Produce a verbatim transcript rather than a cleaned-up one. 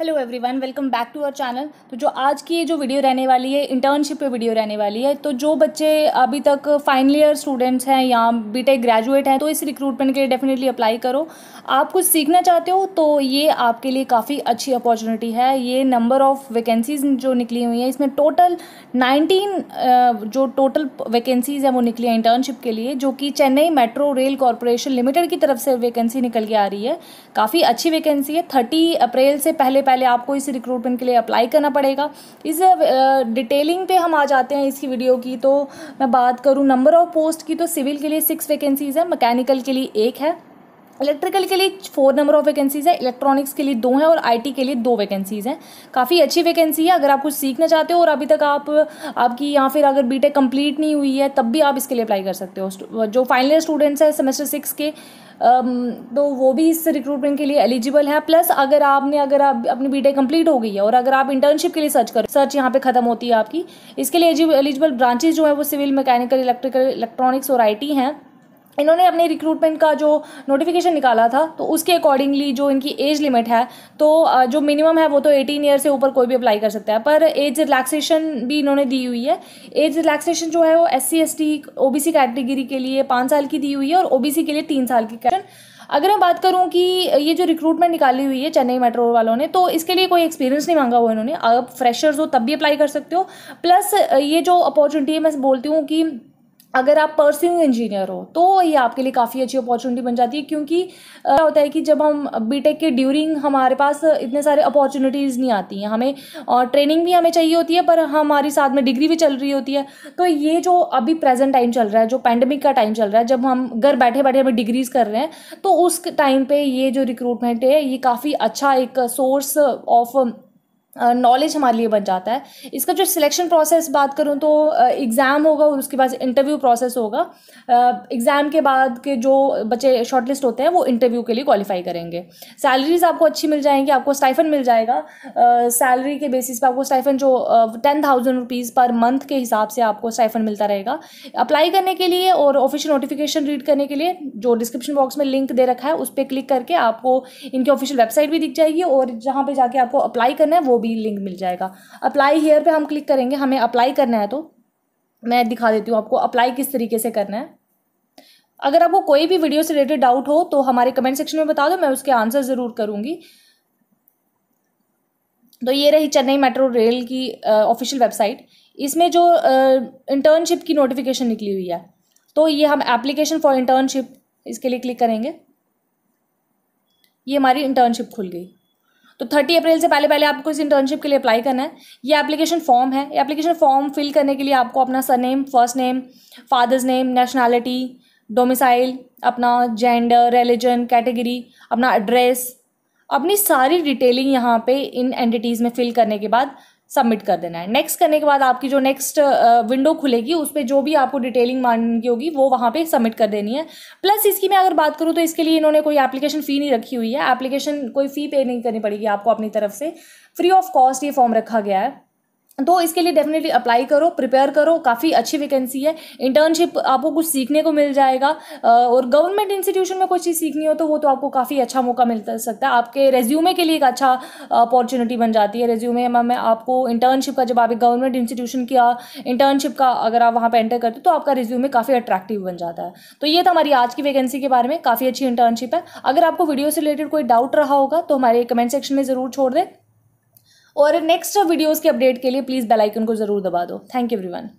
Hello everyone, welcome back to our channel. तो जो आज की ये जो वीडियो रहने वाली है, इंटर्नशिप पे वीडियो रहने वाली है। तो जो बच्चे अभी तक फाइनल ईयर स्टूडेंट्स हैं या बीटेक ग्रेजुएट हैं, तो इस रिक्रूटमेंट के लिए डेफिनेटली अप्लाई करो। आप कुछ सीखना चाहते हो तो ये आपके लिए काफ़ी अच्छी अपॉर्चुनिटी है। ये नंबर ऑफ़ वैकेंसीज जो निकली हुई हैं, इसमें टोटल नाइनटीन जो टोटल वैकेंसीज़ हैं वो निकली हैं इंटर्नशिप के लिए, जो कि Chennai metro rail corporation limited की तरफ से वैकेंसी निकल के आ रही है। काफ़ी अच्छी वैकेंसी है। थर्टी अप्रैल से पहले पहले आपको इस रिक्रूटमेंट के लिए अप्लाई करना पड़ेगा। इस डिटेलिंग पे हम आ जाते हैं इसकी वीडियो की। तो मैं बात करूँ नंबर ऑफ पोस्ट की, तो सिविल के लिए सिक्स वैकेंसीज़ है, मैकेनिकल के लिए एक है, इलेक्ट्रिकल के लिए फोर नंबर ऑफ वैकेंसीज़ है, इलेक्ट्रॉनिक्स के लिए दो हैं और आईटी के लिए दो वैकेंसीज़ हैं। काफ़ी अच्छी वैकेंसी है। अगर आप कुछ सीखना चाहते हो और अभी तक आप आपकी या फिर अगर बीटेक कंप्लीट नहीं हुई है तब भी आप इसके लिए अप्लाई कर सकते हो। जो फाइनल ईयर स्टूडेंट्स हैं सेमेस्टर सिक्स के, तो वो भी इस रिक्रूटमेंट के लिए एलिजिबल है। प्लस अगर आपने अगर आप अपनी बीटेक कंप्लीट हो गई है और अगर आप इंटर्नशिप के लिए सर्च करो, सर्च यहाँ पे ख़त्म होती है आपकी। इसके लिए एलिजिबल ब्रांचेज जो है वो सिविल, मैकेनिकल, इलेक्ट्रिकल, इलेक्ट्रॉनिक्स और आईटी हैं। इन्होंने अपने रिक्रूटमेंट का जो नोटिफिकेशन निकाला था तो उसके अकॉर्डिंगली जो इनकी एज लिमिट है, तो जो मिनिमम है वो तो अठारह ईयर से ऊपर कोई भी अप्लाई कर सकता है, पर एज रिलैक्सेशन भी इन्होंने दी हुई है। एज रिलैक्सेशन जो है वो S C S T O B C category के लिए पाँच साल की दी हुई है और ओ बी सी के लिए तीन साल की कैटेगरी। अगर मैं बात करूं कि ये जो रिक्रूटमेंट निकाली हुई है चेन्नई मेट्रो वालों ने, तो इसके लिए कोई एक्सपीरियंस नहीं मांगा हुआ इन्होंने। आप फ्रेशर्स हो तब भी अप्लाई कर सकते हो। प्लस ये जो अपॉर्चुनिटी है, मैं बोलती हूँ कि अगर आप पर्सिंग इंजीनियर हो तो ये आपके लिए काफ़ी अच्छी अपॉर्चुनिटी बन जाती है, क्योंकि क्या होता है कि जब हम बीटेक के ड्यूरिंग हमारे पास इतने सारे अपॉर्चुनिटीज़ नहीं आती हैं, हमें और ट्रेनिंग भी हमें चाहिए होती है, पर हमारी साथ में डिग्री भी चल रही होती है। तो ये जो अभी प्रेजेंट टाइम चल रहा है, जो पैंडमिक का टाइम चल रहा है, जब हम घर बैठे बैठे हमें डिग्रीज़ कर रहे हैं, तो उस टाइम पर ये जो रिक्रूटमेंट है ये काफ़ी अच्छा एक सोर्स ऑफ नॉलेज uh, हमारे लिए बन जाता है। इसका जो सिलेक्शन प्रोसेस बात करूँ तो एग्ज़ाम uh, होगा और उसके बाद इंटरव्यू प्रोसेस होगा। एग्ज़ाम uh, के बाद के जो बच्चे शॉर्टलिस्ट होते हैं वो इंटरव्यू के लिए क्वालिफाई करेंगे। सैलरीज़ आपको अच्छी मिल जाएंगी, आपको स्टाइफन मिल जाएगा। सैलरी uh, के बेसिस पर आपको स्टाइफन जो ten thousand rupees per month के हिसाब से आपको स्टाइफन मिलता रहेगा। अप्लाई करने के लिए और ऑफिशियल नोटिफिकेशन रीड करने के लिए जो डिस्क्रिप्शन बॉक्स में लिंक दे रखा है उस पर क्लिक करके आपको इनकी ऑफिशियल वेबसाइट भी दिख जाएगी और जहाँ पर जाके आपको अप्लाई करना है वो भी लिंक मिल जाएगा। अप्लाई हियर पे हम क्लिक करेंगे। हमें अप्लाई करना है तो मैं दिखा देती हूँ आपको अप्लाई किस तरीके से करना है। अगर आपको कोई भी वीडियो से रिलेटेड डाउट हो तो हमारे कमेंट सेक्शन में बता दो, मैं उसके आंसर ज़रूर करूँगी। तो ये रही चेन्नई मेट्रो रेल की ऑफिशियल वेबसाइट। इसमें जो इंटर्नशिप की नोटिफिकेशन निकली हुई है, तो ये हम एप्लीकेशन फॉर इंटर्नशिप इसके लिए क्लिक करेंगे। ये हमारी इंटर्नशिप खुल गई। तो तीस अप्रैल से पहले पहले आपको इस इंटर्नशिप के लिए अप्लाई करना है। ये एप्लीकेशन फॉर्म है। ये एप्लीकेशन फॉर्म फिल करने के लिए आपको अपना surname, first name, father's name, nationality, domicile, अपना जेंडर, रिलीजन, कैटेगरी, अपना एड्रेस, अपनी सारी डिटेलिंग यहाँ पे इन एंटिटीज़ में फिल करने के बाद सबमिट कर देना है। नेक्स्ट करने के बाद आपकी जो नेक्स्ट विंडो खुलेगी उस पर जो भी आपको डिटेलिंग मांगनी की होगी वो वहाँ पे सबमिट कर देनी है। प्लस इसकी मैं अगर बात करूँ तो इसके लिए इन्होंने कोई एप्लीकेशन फ़ी नहीं रखी हुई है। एप्लीकेशन कोई फ़ी पे नहीं करनी पड़ेगी आपको अपनी तरफ से, फ्री ऑफ कॉस्ट ये फॉर्म रखा गया है। तो इसके लिए डेफिनेटली अप्लाई करो, प्रिपेयर करो। काफ़ी अच्छी वैकेंसी है। इंटर्नशिप आपको कुछ सीखने को मिल जाएगा और गवर्नमेंट इंस्टीट्यूशन में कोई चीज़ सीखनी हो तो वो तो आपको काफ़ी अच्छा मौका मिल सकता है। आपके रेज्यूमे के लिए एक अच्छा अपॉर्चुनिटी बन जाती है। रेज्यूमे में आपको इंटर्नशिप का, जब आप गवर्नमेंट इंस्टीट्यूशन की इंटर्नशिप का अगर आप वहाँ पर एंटर करते हो तो आपका रेज्यूमे काफ़ी अट्रैक्टिव बन जाता है। तो ये था हमारी आज की वैकेंसी के बारे में। काफ़ी अच्छी इंटर्नशिप है। अगर आपको वीडियो से रिलेटेड कोई डाउट रहा होगा तो हमारे कमेंट सेक्शन में ज़रूर छोड़ दें और नेक्स्ट वीडियोस के अपडेट के लिए प्लीज़ बेल आइकन को ज़रूर दबा दो। Thank you everyone.